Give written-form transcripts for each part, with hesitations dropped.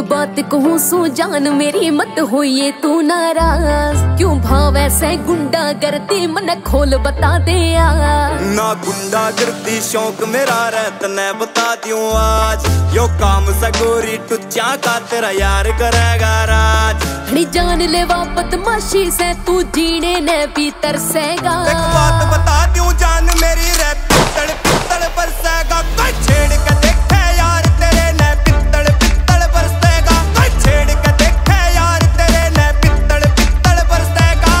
एक बात कहूँ सो जान मेरी मत हो ये तू नाराज, क्यों भाव ऐसे गुंडा करती मन खोल बता दे यार। ना गुंडा करती शौक मेरा रतन बता दूं आज, यो काम सगोरी टुच्चा का तेरा यार करेगा राज। जान ले वापत माशी से तू जीने ने भी तरसेगा, एक बात बता दूं जान मेरी रे पित्तल पित्तल बरसेगा, कोई छेड़ के देखे यार तेरे ने पित्तल पित्तल बरसेगा, कोई छेड़ के देखे यार तेरे ने पित्तल पित्तल बरसेगा।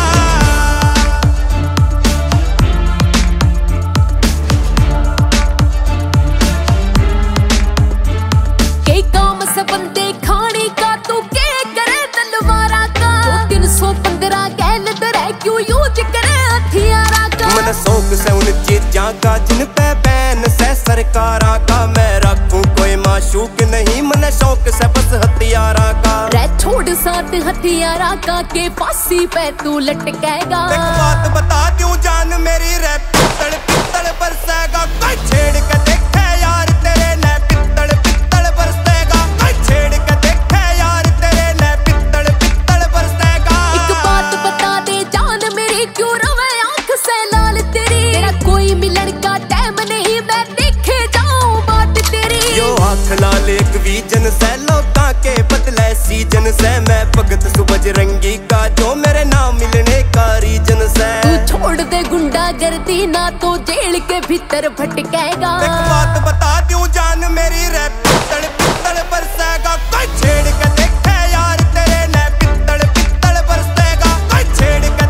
के काम से बनते खाने का तू के करे तलवारा का, 315 गैल तेरे क्यों यूज करे हथियारा का। मन शौक से उन चीजा का जिन पे बैन से सरकारा का, मैं रखूं कोई माशूक नहीं मन शौक से बस हथियारा का। रे छोड़ साथ हथियारा का के फांसी पे तू लटकेगा, एक बात बता दूं जान मेरी रे पित्तल पित्तल बरसेगा, कोई छेड़ के देखे यार तेरे ने पित्तल पित्तल बरसेगा, कोई छेड़ के देखे यार तेरे ने पित्तल पित्तल बरसेगा। एक बात बता दे जान मेरी क्यों रवे आँख से लाल तेरी, तेरा कोई मिलन का टाइम नहीं मैं देखे जाऊं बात तेरी। यो आँख लाल एक विजन से लौटा के बदले सीजन से, मैं भगत सुबज रंगी का जो मेरे नाम मिलने का रीजन से। तू छोड़ दे गुंडागर्दी ना तो जेल के भीतर भटकेगा, एक बात बता दूं जान मेरी रे पित्तल पित्तल बरसेगा, कोई छेड़ के देखे यार तेरे ने पित्तल पित्तल बरसेगा, कोई छेड़ के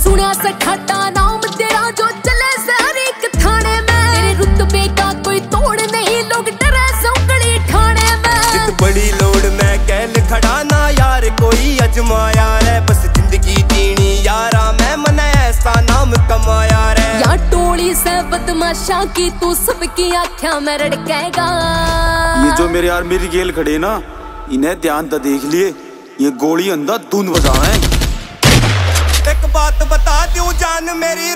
सुना सखाता नाम तेरा जो चले से हर एक थाने में, तेरे रुतबे का कोई तोड़ नहीं लोग डरे सौकड़ी ठाणे में। जित बड़ी लोड में कहल खड़ा ना यार कोई अजमाया रे, बस जिंदगी जीनी यारा मैं मन ऐसा नाम कमाया रे। यार टोली से बदमाशा की तू सबकी आँखों में रड़केगा। ये जो मेरे यार मेरी गेल खड़े ना इन्हें ध्यान तो देख लिए, ये गोली अंधा धुन बजाए, एक बात बता दूं जान मेरी